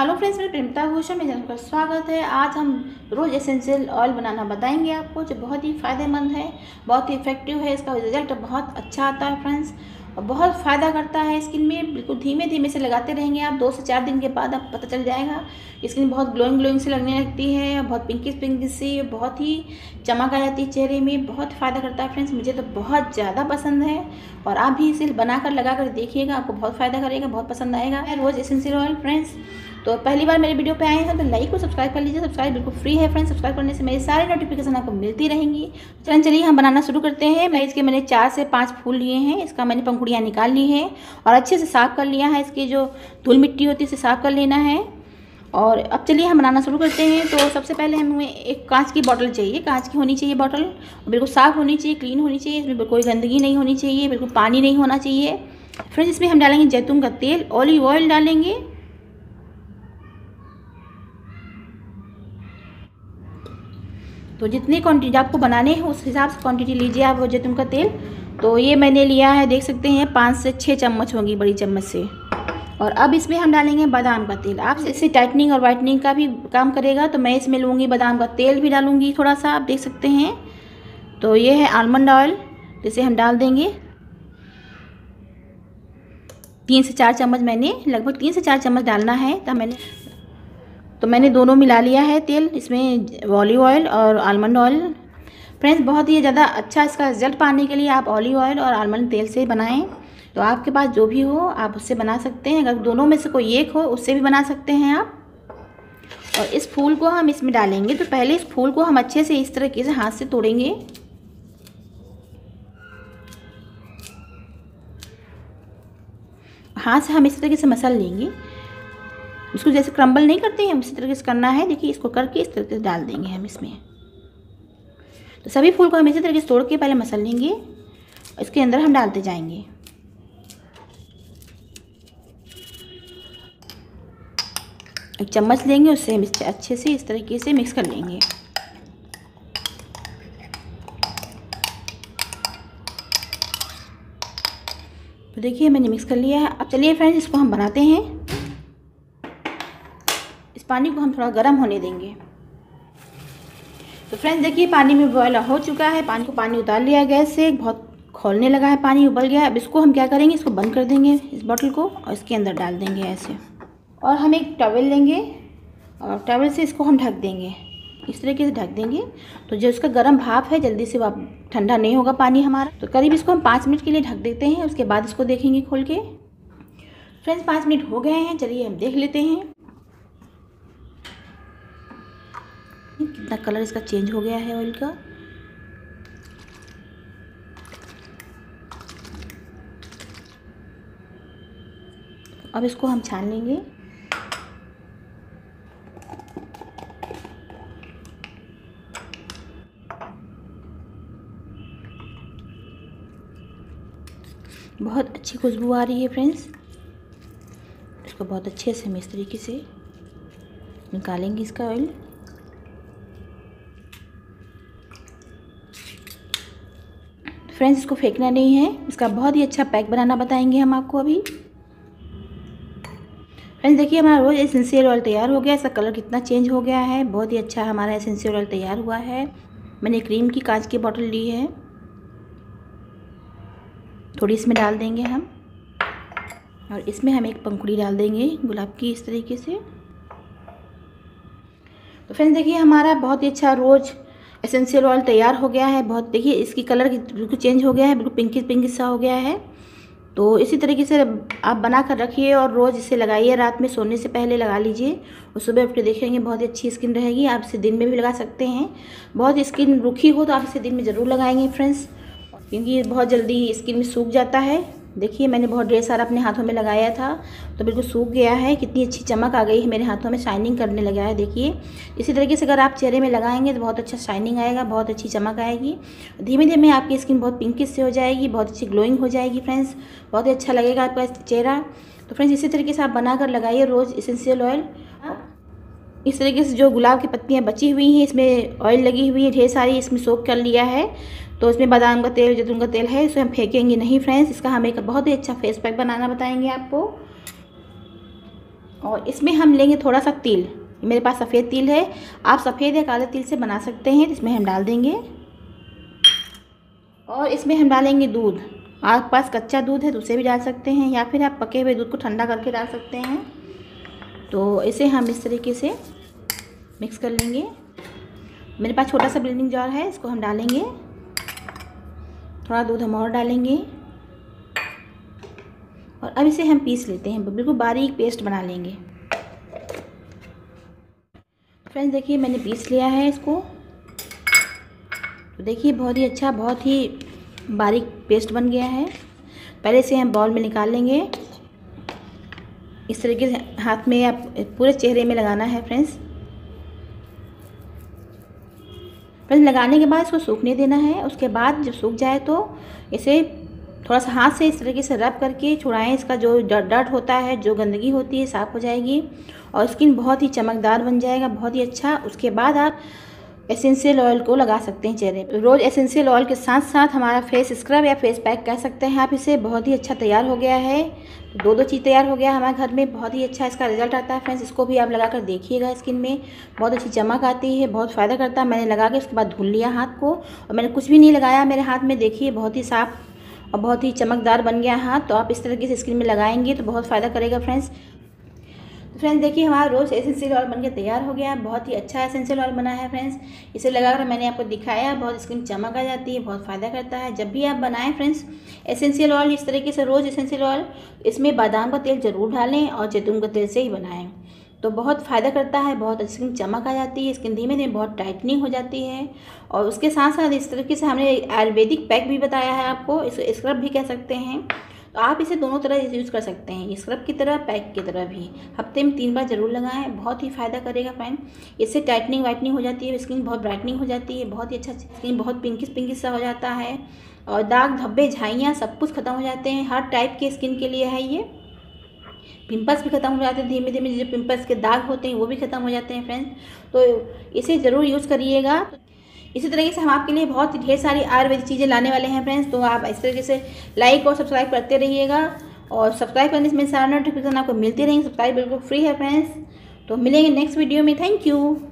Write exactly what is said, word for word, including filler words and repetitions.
Hello friends, मेरे प्रेमलता भूषण में channel का स्वागत है। आज हम रोज़ एसेंशियल ऑयल बनाना बताएंगे आपको, जो बहुत ही फ़ायदेमंद है, बहुत ही इफेक्टिव है। इसका रिजल्ट बहुत अच्छा आता है फ्रेंड्स, और बहुत फ़ायदा करता है स्किन में। बिल्कुल धीमे धीमे से लगाते रहेंगे आप, दो से चार दिन के बाद आप पता चल जाएगा स्किन बहुत ग्लोइंग ग्लोइंग से लगने लगती है, बहुत पिंकिश पिंकिश सी, बहुत ही चमक आ जाती है चेहरे में। बहुत फ़ायदा करता है फ्रेंड्स, मुझे तो बहुत ज़्यादा पसंद है, और आप भी इसे बनाकर लगाकर देखिएगा, आपको बहुत फ़ायदा करेगा, बहुत पसंद आएगा रोज़ एसेंशियल ऑयल फ्रेंड्स। तो पहली बार मेरे वीडियो पे आए हैं तो लाइक और सब्सक्राइब कर लीजिए। सब्सक्राइब बिल्कुल फ्री है फ्रेंड्स, सब्सक्राइब करने से मेरी सारी नोटिफिकेशन आपको मिलती रहेंगी। चलिए चलिए हम बनाना शुरू करते हैं। मैं इसके मैंने चार से पाँच फूल लिए हैं। इसका मैंने पंखुड़ियाँ निकाल ली हैं और अच्छे से साफ़ कर लिया है। इसकी जो धूल मिट्टी होती है इसे साफ़ कर लेना है। और अब चलिए हम बनाना शुरू करते हैं। तो सबसे पहले हमें एक कांच की बोतल चाहिए, कांच की होनी चाहिए बोतल, बिल्कुल साफ़ होनी चाहिए, क्लीन होनी चाहिए, इसमें कोई गंदगी नहीं होनी चाहिए, बिल्कुल पानी नहीं होना चाहिए फ्रेंड्स। इसमें हम डालेंगे जैतून का तेल, ऑलिव ऑयल डालेंगे, तो जितनी क्वांटिटी आपको बनाने हैं उस हिसाब से क्वांटिटी लीजिए आप वो जैतून का तेल। तो ये मैंने लिया है, देख सकते हैं पाँच से छः चम्मच होंगी बड़ी चम्मच से। और अब इसमें हम डालेंगे बादाम का तेल। आप इससे टाइटनिंग और वाइटनिंग का भी काम करेगा, तो मैं इसमें लूँगी बादाम का तेल भी डालूँगी थोड़ा सा, आप देख सकते हैं। तो ये है आलमंड ऑयल, जिसे हम डाल देंगे तीन से चार चम्मच, मैंने लगभग तीन से चार चम्मच डालना है। तो मैंने तो मैंने दोनों मिला लिया है तेल, इसमें ऑलिव ऑयल और आलमंड ऑयल। फ्रेंड्स बहुत ही ज़्यादा अच्छा इसका रिजल्ट पाने के लिए आप ऑलिव ऑयल और आलमंड तेल से बनाएं, तो आपके पास जो भी हो आप उससे बना सकते हैं। अगर दोनों में से कोई एक हो उससे भी बना सकते हैं आप। और इस फूल को हम इसमें डालेंगे, तो पहले इस फूल को हम अच्छे से इस तरीके से हाथ से तोड़ेंगे। हाथ से हम इस तरीके से मसल लेंगे, इसको जैसे क्रम्बल नहीं करते हैं उसी तरीके से करना है। देखिए इसको करके इस तरीके से डाल देंगे हम इसमें। तो सभी फूल को हम इसी तरीके से तोड़ के पहले मसल लेंगे, इसके अंदर हम डालते जाएंगे। एक चम्मच लेंगे, उससे हम अच्छे से इस तरीके से मिक्स कर लेंगे। तो देखिए मैंने मिक्स कर लिया है। अब चलिए फ्रेंड्स इसको हम बनाते हैं। इस पानी को हम थोड़ा गर्म होने देंगे। तो फ्रेंड्स देखिए पानी में बॉयल हो चुका है, पानी को पानी उतार लिया गैस से, बहुत खोलने लगा है, पानी उबल गया है। अब इसको हम क्या करेंगे, इसको बंद कर देंगे इस बॉटल को, और इसके अंदर डाल देंगे ऐसे। और हम एक टॉवल लेंगे और टॉवल से इसको हम ढक देंगे, इस तरीके से ढक देंगे। तो जो इसका गर्म भाप है जल्दी से वह ठंडा नहीं होगा पानी हमारा। तो करीब इसको हम पाँच मिनट के लिए ढक देते हैं, उसके बाद इसको देखेंगे खोल के। फ्रेंड्स पाँच मिनट हो गए हैं, चलिए हम देख लेते हैं कितना कलर इसका चेंज हो गया है ऑयल का। अब इसको हम छान लेंगे। बहुत अच्छी खुशबू आ रही है फ्रेंड्स। इसको बहुत अच्छे से हम इस तरीके से निकालेंगे इसका ऑयल। फ्रेंड्स इसको फेंकना नहीं है, इसका बहुत ही अच्छा पैक बनाना बताएंगे हम आपको अभी। फ्रेंड्स देखिए हमारा रोज़ एसेंशियल ऑयल तैयार हो गया, इसका कलर कितना चेंज हो गया है। बहुत ही अच्छा हमारा एसेंशियल ऑयल तैयार हुआ है। मैंने क्रीम की कांच की बोतल ली है, थोड़ी इसमें डाल देंगे हम, और इसमें हम एक पंखुड़ी डाल देंगे गुलाब की, इस तरीके से। तो फ्रेंड्स देखिए हमारा बहुत ही अच्छा रोज़ एसेंशियल ऑयल तैयार हो गया है। बहुत देखिए इसकी कलर बिल्कुल चेंज हो गया है, बिल्कुल पिंकिश पिंकिश सा हो गया है। तो इसी तरीके से आप बना कर रखिए और रोज़ इसे लगाइए, रात में सोने से पहले लगा लीजिए और सुबह उठ के देखेंगे बहुत अच्छी स्किन रहेगी। आप इसे दिन में भी लगा सकते हैं, बहुत स्किन रूखी हो तो आप इसे दिन में ज़रूर लगाएंगे फ्रेंड्स, क्योंकि ये बहुत जल्दी स्किन में सूख जाता है। देखिए मैंने बहुत ढेर सारा अपने हाथों में लगाया था, तो बिल्कुल सूख गया है। कितनी अच्छी चमक आ गई है मेरे हाथों में, शाइनिंग करने लगा है। देखिए इसी तरीके से अगर आप चेहरे में लगाएंगे तो बहुत अच्छा शाइनिंग आएगा, बहुत अच्छी चमक आएगी। धीमे धीमे आपकी स्किन बहुत पिंकिश से हो जाएगी, बहुत अच्छी ग्लोइंग हो जाएगी फ्रेंड्स, बहुत ही अच्छा लगेगा आपका चेहरा। तो फ्रेंड्स इसी तरीके से आप बनाकर लगाइए रोज़ एसेंशियल ऑयल। इस तरीके से जो गुलाब की पत्तियाँ बची हुई हैं इसमें ऑयल लगी हुई है ढेर सारी, इसमें सोख कर लिया है। तो इसमें बादाम का तेल, जैतून का तेल है, इसे हम फेंकेंगे नहीं फ्रेंड्स। इसका हम एक बहुत ही अच्छा फेस पैक बनाना बताएंगे आपको। और इसमें हम लेंगे थोड़ा सा तिल। मेरे पास सफ़ेद तिल है, आप सफ़ेद या काले तिल से बना सकते हैं। इसमें हम डाल देंगे और इसमें हम डालेंगे दूध। आपके पास कच्चा दूध है तो उसे भी डाल सकते हैं, या फिर आप पके हुए दूध को ठंडा करके डाल सकते हैं। तो इसे हम इस तरीके से मिक्स कर लेंगे। मेरे पास छोटा सा ब्लेंडिंग जार है, इसको हम डालेंगे। थोड़ा दूध हम और डालेंगे और अब इसे हम पीस लेते हैं, बिल्कुल बारीक पेस्ट बना लेंगे। फ्रेंड्स देखिए मैंने पीस लिया है इसको, तो देखिए बहुत ही अच्छा, बहुत ही बारीक पेस्ट बन गया है। पहले इसे हम बाउल में निकाल लेंगे। इस तरीके से हाथ में या पूरे चेहरे में लगाना है फ्रेंड्स। फ्रेंड्स लगाने के बाद इसको सूखने देना है। उसके बाद जब सूख जाए तो इसे थोड़ा सा हाथ से इस तरीके से रब करके छुड़ाएं। इसका जो डर्ट होता है, जो गंदगी होती है, साफ़ हो जाएगी और स्किन बहुत ही चमकदार बन जाएगा, बहुत ही अच्छा। उसके बाद आप एसेंशियल ऑयल को लगा सकते हैं चेहरे पर। रोज़ एसेंशियल ऑयल के साथ साथ हमारा फेस स्क्रब या फेस पैक कह सकते हैं आप इसे। बहुत ही अच्छा तैयार हो गया है, दो दो चीज़ तैयार हो गया हमारे घर में। बहुत ही अच्छा इसका रिजल्ट आता है फ्रेंड्स। इसको भी आप लगा कर देखिएगा, स्किन में बहुत अच्छी चमक आती है, बहुत फ़ायदा करता है। मैंने लगा के उसके बाद धुल लिया हाथ को, और मैंने कुछ भी नहीं लगाया मेरे हाथ में। देखिए बहुत ही साफ़ और बहुत ही चमकदार बन गया हाथ। तो आप इस तरीके से स्किन में लगाएंगे तो बहुत फ़ायदा करेगा फ्रेंड्स। फ्रेंड्स देखिए हमारा रोज़ एसेंशियल ऑयल बनकर तैयार हो गया है। बहुत ही अच्छा एसेंशियल ऑयल बना है फ्रेंड्स। इसे लगाकर मैंने आपको दिखाया, बहुत स्किन चमक आ जाती है, बहुत फ़ायदा करता है। जब भी आप बनाएं फ्रेंड्स एसेंशियल ऑयल इस तरीके से, रोज़ एसेंशियल ऑयल, इसमें बादाम का तेल ज़रूर डालें और जैतून का तेल से ही बनाएँ तो बहुत फ़ायदा करता है। बहुत स्किन चमक आ जाती है, स्किन धीमे धीमे बहुत टाइटनिंग हो जाती है। और उसके साथ साथ इस तरीके से हमने आयुर्वेदिक पैक भी बताया है आपको, इसको स्क्रब भी कह सकते हैं। तो आप इसे दोनों तरह यूज़ कर सकते हैं, स्क्रब की तरह, पैक की तरह भी। हफ्ते में तीन बार ज़रूर लगाएं, बहुत ही फ़ायदा करेगा फ्रेंड। इससे टाइटनिंग वाइटनिंग हो जाती है, स्किन बहुत ब्राइटनिंग हो जाती है, बहुत ही अच्छा स्किन बहुत पिंकिश पिंकिश सा हो जाता है और दाग धब्बे झाइयाँ सब कुछ ख़त्म हो जाते हैं। हर टाइप के स्किन के लिए है ये। पिंपल्स भी खत्म हो जाते हैं धीमे धीमे, जो पिंपल्स के दाग होते हैं वो भी खत्म हो जाते हैं फ्रेंड्स। तो इसे ज़रूर यूज़ करिएगा। इसी तरीके से हम आपके लिए बहुत ढेर सारी आयुर्वेदिक चीज़ें लाने वाले हैं फ्रेंड्स। तो आप इस तरीके से लाइक और सब्सक्राइब करते रहिएगा, और सब्सक्राइब करने से मेरे सारे नोटिफिकेशन आपको मिलती रहेंगी। सब्सक्राइब बिल्कुल फ्री है फ्रेंड्स। तो मिलेंगे नेक्स्ट वीडियो में। Thank you.